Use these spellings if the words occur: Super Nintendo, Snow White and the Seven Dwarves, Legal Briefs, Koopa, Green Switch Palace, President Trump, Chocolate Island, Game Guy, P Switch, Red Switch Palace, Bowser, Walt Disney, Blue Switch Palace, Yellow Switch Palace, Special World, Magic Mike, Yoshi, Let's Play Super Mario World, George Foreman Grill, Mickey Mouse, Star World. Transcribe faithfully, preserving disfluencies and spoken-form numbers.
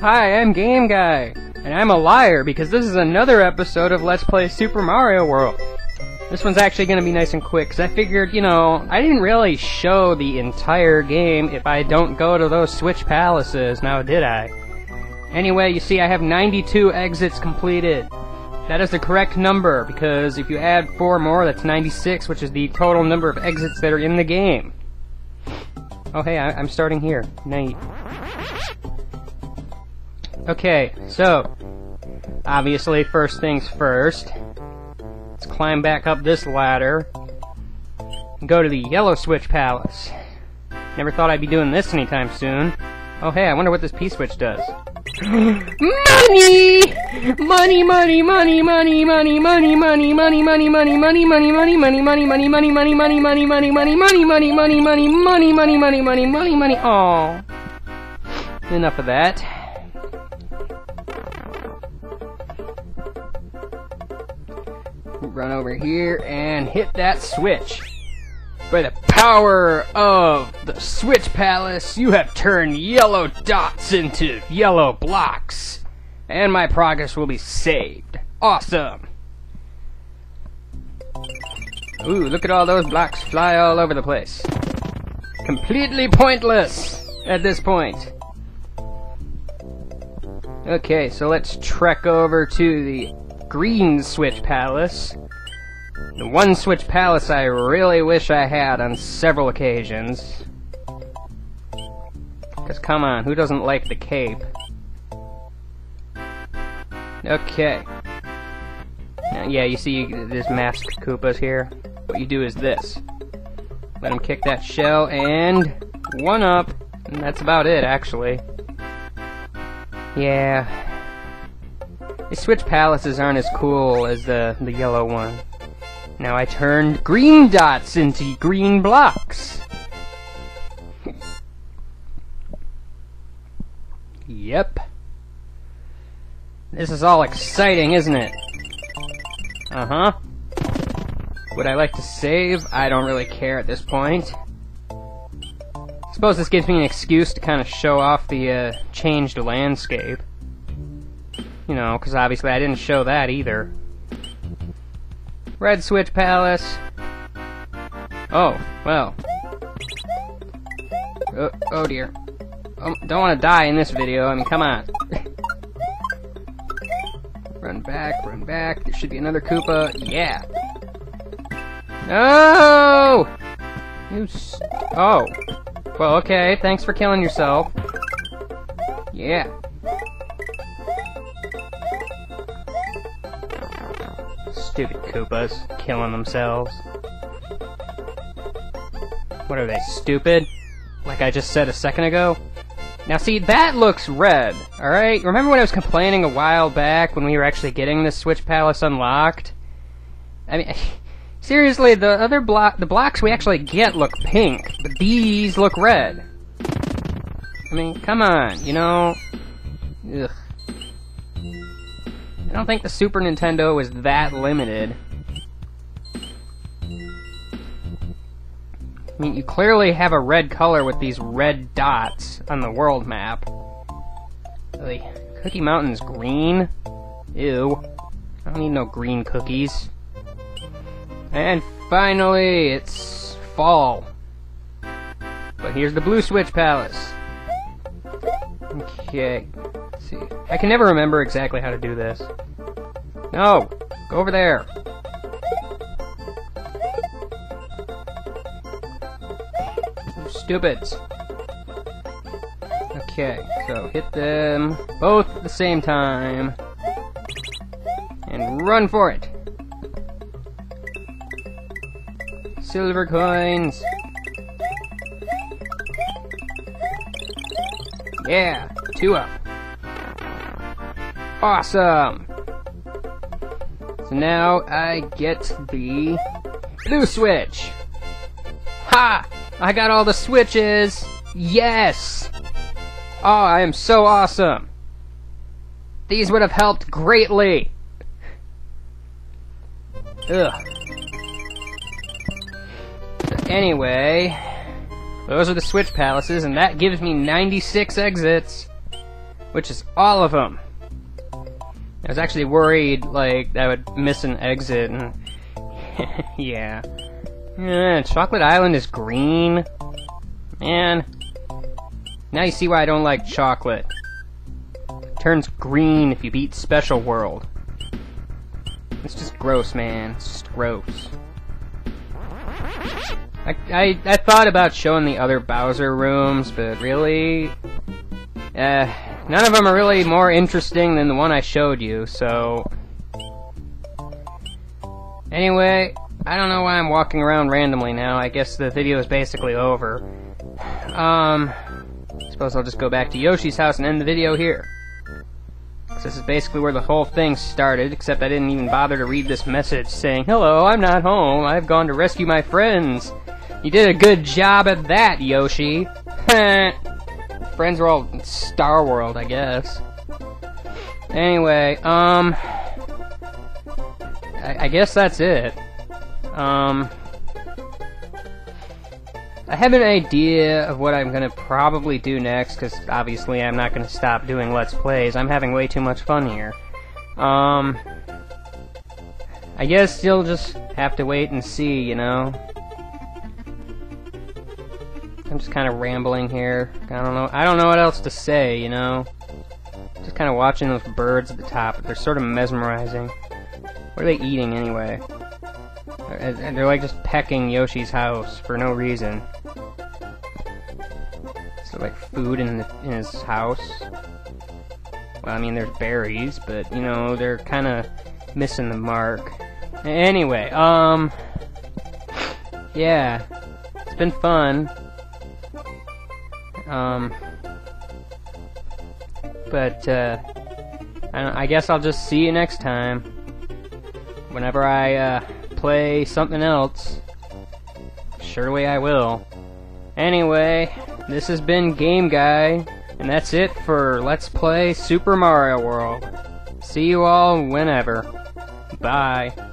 Hi, I'm Game Guy, and I'm a liar because this is another episode of Let's Play Super Mario World. This one's actually going to be nice and quick, because I figured, you know, I didn't really show the entire game if I don't go to those Switch Palaces, now did I? Anyway, you see, I have ninety-two exits completed. That is the correct number, because if you add four more, that's ninety-six, which is the total number of exits that are in the game. Oh hey, I I'm starting here. Night. Okay, so, obviously, first things first, let's climb back up this ladder and go to the Yellow Switch Palace. Never thought I'd be doing this anytime soon. Oh hey, I wonder what this P Switch does. Money! Money, money, money, money, money, money, money, money, money, money, money, money, money, money, money, money, money, money, money, money, money, money, money, money, money, money, money, money, money, money, money, money, aww. Enough of that. Run over here and hit that switch. By the power of the Switch Palace, you have turned yellow dots into yellow blocks, and my progress will be saved. Awesome! Ooh, look at all those blocks fly all over the place. Completely pointless at this point. Okay, so let's trek over to the Green Switch Palace. The one Switch Palace I really wish I had on several occasions. Because come on, who doesn't like the cape? Okay. Now, yeah, you see this masked Koopa's here? What you do is this. Let him kick that shell and one up. And that's about it, actually. Yeah. The Switch Palaces aren't as cool as the, the yellow one. Now I turned green dots into green blocks! Yep. This is all exciting, isn't it? Uh-huh. Would I like to save? I don't really care at this point. I suppose this gives me an excuse to kind of show off the uh, changed landscape. You know, because obviously I didn't show that either. Red Switch Palace. Oh, well. Oh, oh dear. Oh, don't want to die in this video, I mean, come on. Run back, run back. There should be another Koopa. Yeah. Oh! You s- Oh. Well, okay, thanks for killing yourself. Yeah. Stupid Koopas, killing themselves. What are they, stupid? Like I just said a second ago? Now see, that looks red, alright? Remember when I was complaining a while back when we were actually getting this Switch Palace unlocked? I mean, seriously, the other block, the blocks we actually get look pink, but these look red. I mean, come on, you know? Ugh. I don't think the Super Nintendo was that limited. I mean, you clearly have a red color with these red dots on the world map. Ugh. Cookie Mountain's green? Ew. I don't need no green cookies. And finally, it's fall. But here's the Blue Switch Palace. Okay. See. I can never remember exactly how to do this. No! Go over there! You stupids! Okay, so hit them both at the same time. And run for it! Silver coins! Yeah! Two up! Awesome! So now I get the blue switch! Ha! I got all the switches! Yes! Oh, I am so awesome! These would have helped greatly! Ugh. But anyway, those are the Switch Palaces, and that gives me ninety-six exits. which is all of them. I was actually worried, like, I would miss an exit, and yeah. Yeah, Chocolate Island is green. Man. Now you see why I don't like chocolate. It turns green if you beat Special World. It's just gross, man. It's just gross. I, I, I thought about showing the other Bowser rooms, but really... Uh, none of them are really more interesting than the one I showed you, so... Anyway, I don't know why I'm walking around randomly now. I guess the video is basically over. Um, I suppose I'll just go back to Yoshi's house and end the video here. So this is basically where the whole thing started, except I didn't even bother to read this message saying, "Hello, I'm not home. I've gone to rescue my friends." You did a good job at that, Yoshi. Friends were all in Star World, I guess. Anyway, um... I, I guess that's it. Um... I have an idea of what I'm gonna probably do next, because obviously I'm not gonna stop doing Let's Plays. I'm having way too much fun here. Um... I guess you'll just have to wait and see, you know? I'm just kind of rambling here. I don't know. I don't know what else to say, you know? Just kind of watching those birds at the top. They're sort of mesmerizing. What are they eating, anyway? They're, they're like just pecking Yoshi's house for no reason. Is there like food in, the, in his house? Well, I mean, there's berries, but, you know, they're kind of missing the mark. Anyway, um... yeah. It's been fun. Um, but, uh, I, don't, I guess I'll just see you next time. Whenever I, uh, play something else. Surely I will. Anyway, this has been Game Guy, and that's it for Let's Play Super Mario World. See you all whenever. Bye.